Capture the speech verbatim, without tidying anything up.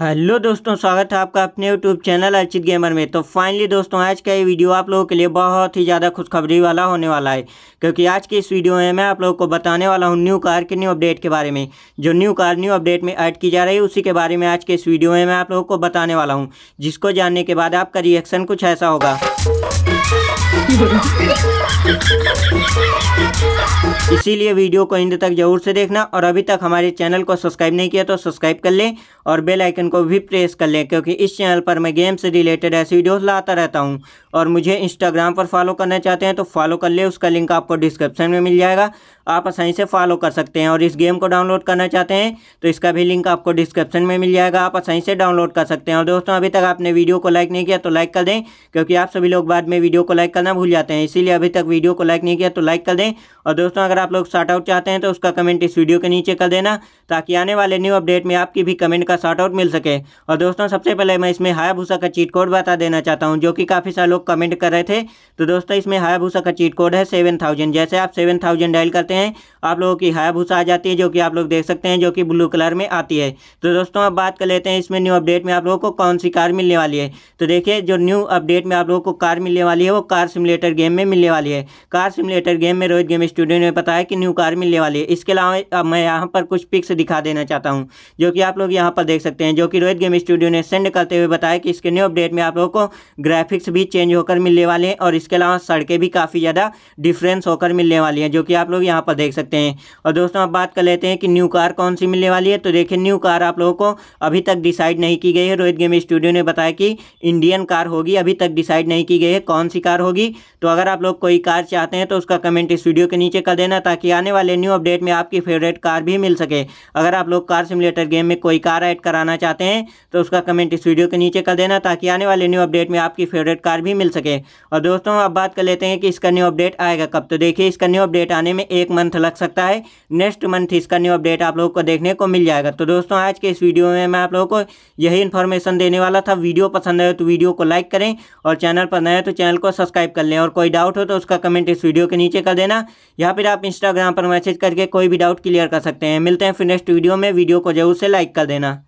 Hello दोस्तों, स्वागत है आपका अपने यूट्यूब चैनल अर्चित गेमर में। तो फाइनली दोस्तों, आज का ये वीडियो आप लोगों के लिए बहुत ही ज़्यादा खुशखबरी वाला होने वाला है, क्योंकि आज की इस वीडियो में मैं आप लोगों को बताने वाला हूँ न्यू कार के न्यू अपडेट के बारे में। जो न्यू कार न्यू अपडेट में ऐड की जा रही है उसी के बारे में आज के इस वीडियो में मैं आप लोगों को बताने वाला हूँ, जिसको जानने के बाद आपका रिएक्शन कुछ ऐसा होगा। इसीलिए वीडियो को अंत तक जरूर से देखना, और अभी तक हमारे चैनल को सब्सक्राइब नहीं किया तो सब्सक्राइब कर लें और बेल आइकन को भी प्रेस कर लें, क्योंकि इस चैनल पर मैं गेम से रिलेटेड ऐसी वीडियोस लाता रहता हूं। और मुझे इंस्टाग्राम पर फॉलो करना चाहते हैं तो फॉलो कर लें, उसका लिंक आपको डिस्क्रिप्शन में मिल जाएगा, आप आसानी से फॉलो कर सकते हैं। और इस गेम को डाउनलोड करना चाहते हैं तो इसका भी लिंक आपको डिस्क्रिप्शन में मिल जाएगा, आप आसानी से डाउनलोड कर सकते हैं। और दोस्तों, अभी तक आपने वीडियो को लाइक नहीं किया तो लाइक कर दें, क्योंकि आप सभी लोग बाद में वीडियो को लाइक करना भूल जाते हैं, इसीलिए अभी तक वीडियो को लाइक नहीं किया तो लाइक कर दें। और दोस्तों, अगर आप लोग शॉर्ट आउट चाहते हैं तो उसका कमेंट इस वीडियो के नीचे कर देना, ताकि आने वाले न्यू अपडेट में आपकी भी कमेंट का शॉर्ट आउट मिल सके। और दोस्तों, सबसे पहले मैं इसमें हायाबूसा का चीट कोड बता देना चाहता हूं, जो कि काफ़ी सारे लोग कमेंट कर रहे थे। तो दोस्तों, इसमें हायाबूसा का चीट कोड है सेवन थाउजेंड। जैसे आप सेवन थाउजेंड डायल करते हैं आप लोगों की हायाबूसा आ जाती है, जो कि आप लोग देख सकते हैं, जो कि ब्लू कलर में आती है। तो दोस्तों, अब बात कर लेते हैं इसमें न्यू अपडेट में आप लोगों को कौन सी कार मिलने वाली है। तो देखिए, जो न्यू अपडेट में आप लोगों को कार मिलने वाली है वो कार सिमुलेटर गेम में मिलने वाली है। कार सिमुलेटर गेम में रोहित गेम स्टूडियो ने बताया कि न्यू कार मिलने वाली है। इसके अलावा मैं यहाँ पर कुछ पिक्स दिखा देना चाहता हूँ, जो कि आप लोग यहाँ पर देख सकते हैं, जो कि रोहित गेम स्टूडियो ने सेंड करते हुए बताया कि इसके न्यू अपडेट में आप लोगों को ग्राफिक्स भी चेंज होकर मिलने वाले हैं, और इसके अलावा सड़कें भी काफ़ी ज़्यादा डिफरेंस होकर मिलने वाली हैं, जो कि आप लोग यहाँ पर देख सकते हैं। और दोस्तों, अब बात कर लेते हैं कि न्यू कार कौन सी मिलने वाली है। तो देखिए, न्यू कार आप लोगों को अभी तक डिसाइड नहीं की गई है। रोहित गेम स्टूडियो ने बताया कि इंडियन कार होगी, अभी तक डिसाइड नहीं की गई है कौन सी कार होगी। तो अगर आप लोग कोई कार चाहते हैं तो उसका कमेंट इस वीडियो के नीचे कर देना, ताकि आने वाले न्यू अपडेट में आपकी फेवरेट कार भी मिल सके। अगर आप लोग कार सिमुलेटर गेम में कोई कार ऐड कराना चाहते हैं तो उसका कमेंट इस वीडियो के नीचे कर देना, ताकि आने वाले न्यू अपडेट में आपकी फेवरेट कार भी मिल सके। और दोस्तों, अब बात कर लेते हैं कि इसका न्यू अपडेट आएगा कब। तो देखिए, इसका न्यू अपडेट आने में एक मंथ लग सकता है, नेक्स्ट मंथ इसका न्यू अपडेट आप लोगों को देखने को मिल जाएगा। तो दोस्तों, आज के इस वीडियो में मैं आप लोगों को यही इन्फॉर्मेशन देने वाला था। वीडियो पसंद आए तो वीडियो को लाइक करें, और चैनल पर नए तो चैनल को सब्सक्राइब कर लें, और कोई डाउट हो तो उसका कमेंट इस वीडियो के नीचे कर देना, या फिर आप इंस्टाग्राम पर मैसेज करके कोई भी डाउट क्लियर कर सकते हैं। मिलते हैं फिर नेक्स्ट वीडियो में, वीडियो को जरूर से लाइक कर देना।